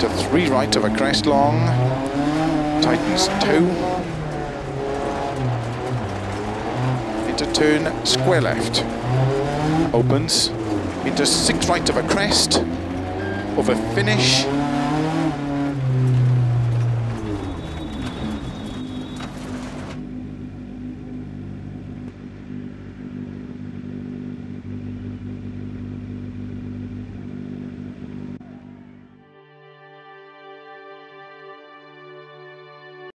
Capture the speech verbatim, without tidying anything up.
to three right of a crest long, tightens two, into turn, square left, opens, into six right of a crest, over finish,